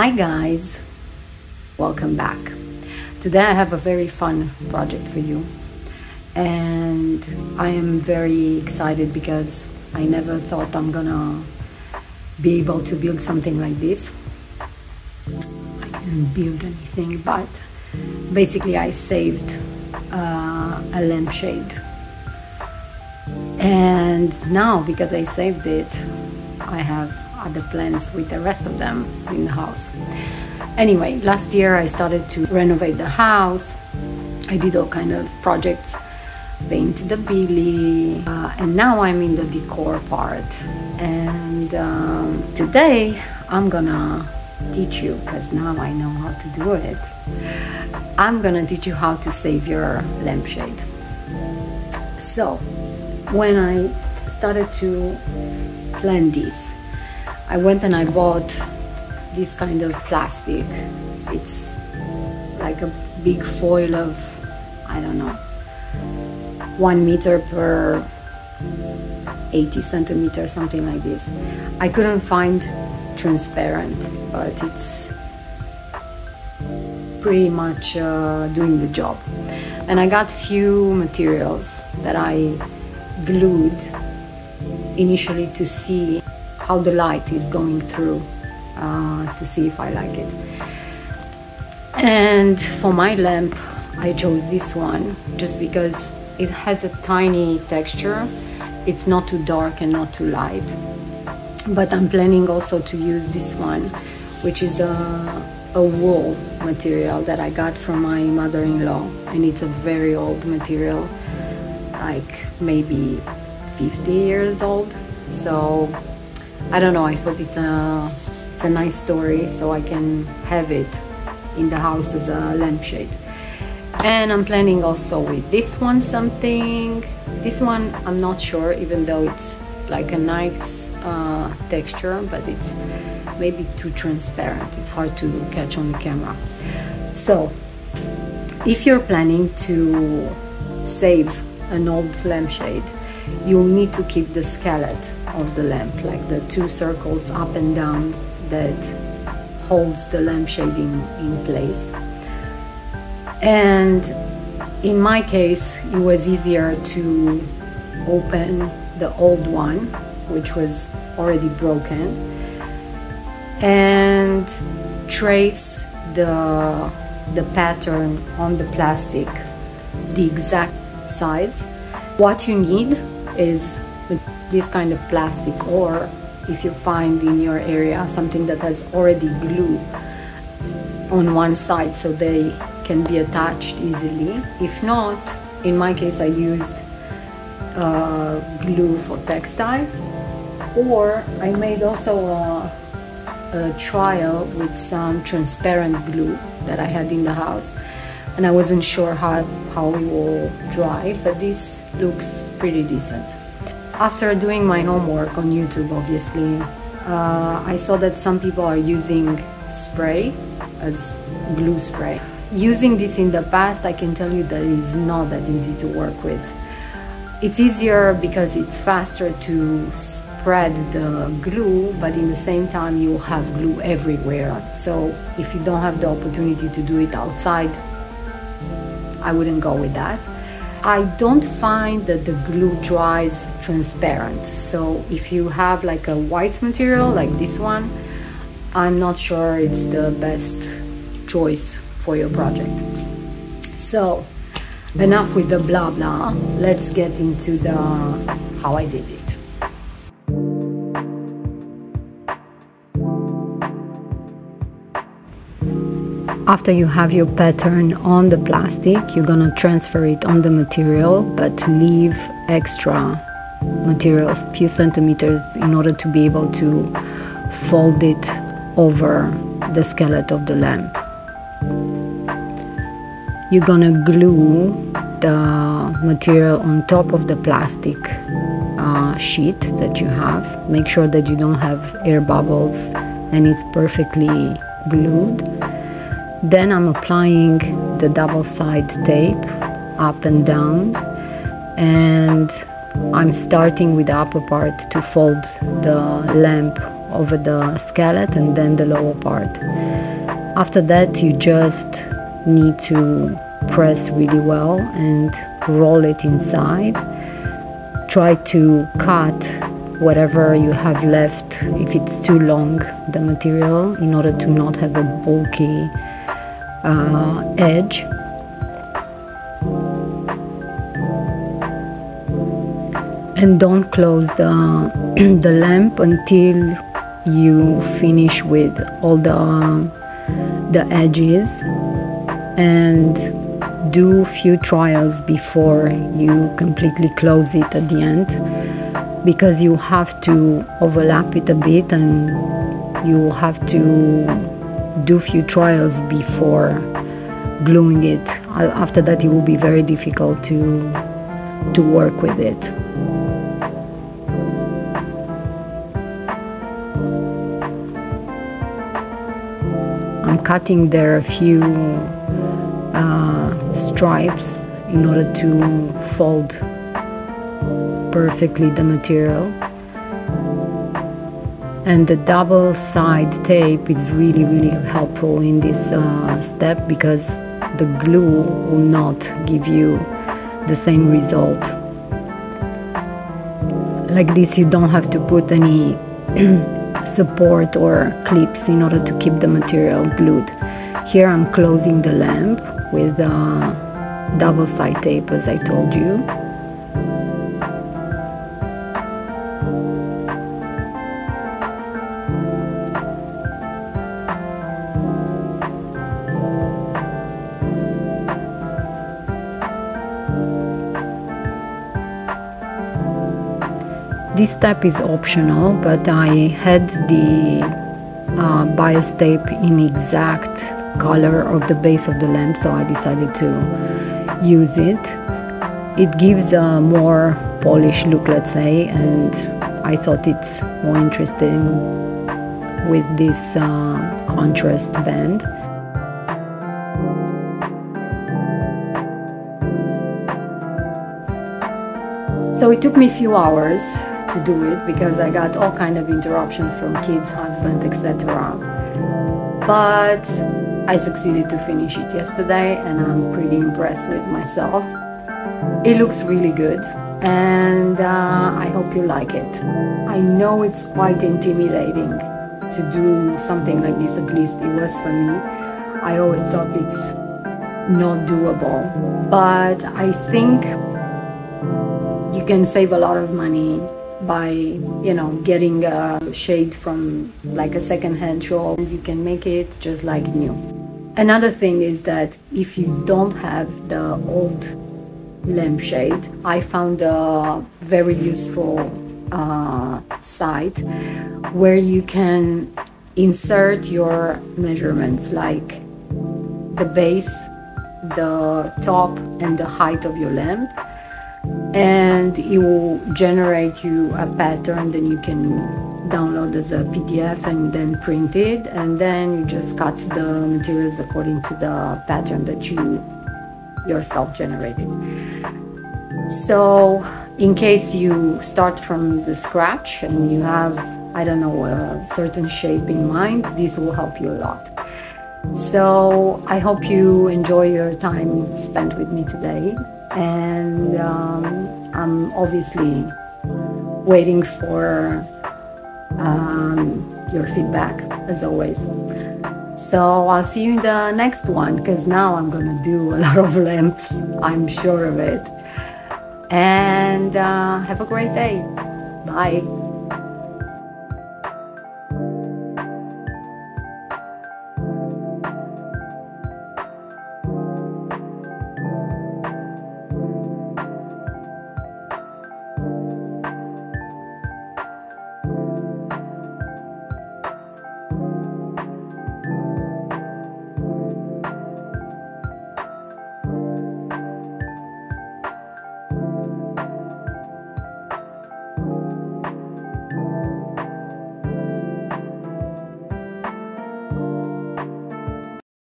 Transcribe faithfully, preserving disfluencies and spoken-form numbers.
Hi guys, welcome back. Today I have a very fun project for you, and I am very excited because I never thought I'm gonna be able to build something like this. I didn't build anything, but basically I saved uh, a lampshade, and now because I saved it I have other plans with the rest of them in the house. Anyway, last year I started to renovate the house. I did all kind of projects, painted the billy, uh, and now I'm in the decor part. And um, today I'm gonna teach you, because now I know how to do it. I'm gonna teach you how to save your lampshade. So when I started to plan this, I went and I bought this kind of plastic. It's like a big foil of, I don't know, one meter per eighty centimeters, something like this. I couldn't find transparent, but it's pretty much uh, doing the job. And I got few materials that I glued initially to see how the light is going through, uh, to see if I like it. And for my lamp I chose this one just because it has a tiny texture. It's not too dark and not too light, but I'm planning also to use this one, which is a, a wool material that I got from my mother-in-law, and it's a very old material, like maybe fifty years old. So I don't know, I thought it's a, it's a nice story, so I can have it in the house as a lampshade. And I'm planning also with this one something. This one I'm not sure, even though it's like a nice uh, texture, but it's maybe too transparent. It's hard to catch on the camera. So if you're planning to save an old lampshade, you'll need to keep the skillet of the lamp, like the two circles up and down that holds the lampshade in, in place. And in my case it was easier to open the old one, which was already broken, and trace the, the pattern on the plastic, the exact size. What you need is this kind of plastic, or if you find in your area something that has already glue on one side so they can be attached easily. If not, in my case I used uh, glue for textile, or I made also a, a trial with some transparent glue that I had in the house, and I wasn't sure how, how it will dry, but this looks pretty decent. After doing my homework on YouTube, obviously, uh, I saw that some people are using spray as glue spray. Using this in the past, I can tell you that it's not that easy to work with. It's easier because it's faster to spread the glue, but in the same time you have glue everywhere. So if you don't have the opportunity to do it outside, I wouldn't go with that. I don't find that the glue dries transparent, so if you have like a white material like this one, I'm not sure it's the best choice for your project. So enough with the blah blah, let's get into the how I did it. After you have your pattern on the plastic, you're gonna transfer it on the material, but leave extra materials, a few centimeters, in order to be able to fold it over the skillet of the lamp. You're gonna glue the material on top of the plastic uh, sheet that you have. Make sure that you don't have air bubbles and it's perfectly glued. Then I'm applying the double side tape up and down, and I'm starting with the upper part to fold the lamp over the scalp and then the lower part. After that, you just need to press really well and roll it inside. Try to cut whatever you have left, if it's too long, the material, in order to not have a bulky uh, edge. And don't close the, the lamp until you finish with all the, the edges, and do a few trials before you completely close it at the end, because you have to overlap it a bit and you have to do a few trials before gluing it. After that, it will be very difficult to, to work with it. I'm cutting there a few uh, stripes in order to fold perfectly the material. And the double side tape is really, really helpful in this uh, step, because the glue will not give you the same result. Like this, you don't have to put any support or clips in order to keep the material glued. Here I'm closing the lamp with uh, double side tape, as I told you. This step is optional, but I had the uh, bias tape in exact color of the base of the lamp, so I decided to use it. It gives a more polished look, let's say, and I thought it's more interesting with this uh, contrast band. So it took me a few hours to do it, because I got all kind of interruptions from kids, husband, et cetera. But I succeeded to finish it yesterday, and I'm pretty impressed with myself. It looks really good, and uh, I hope you like it. I know it's quite intimidating to do something like this, at least it was for me. I always thought it's not doable, but I think you can save a lot of money by, you know, getting a shade from like a second-hand shop, and you can make it just like new. Another thing is that if you don't have the old lampshade, I found a very useful uh, site where you can insert your measurements, like the base, the top, and the height of your lamp, and it will generate you a pattern. Then you can download as a P D F and then print it, and then you just cut the materials according to the pattern that you yourself generated. So in case you start from the scratch and you have, I don't know, a certain shape in mind, this will help you a lot. So I hope you enjoy your time spent with me today. And um, I'm obviously waiting for um, your feedback, as always. So I'll see you in the next one, because now I'm gonna do a lot of lamps, I'm sure of it. And uh, have a great day. Bye.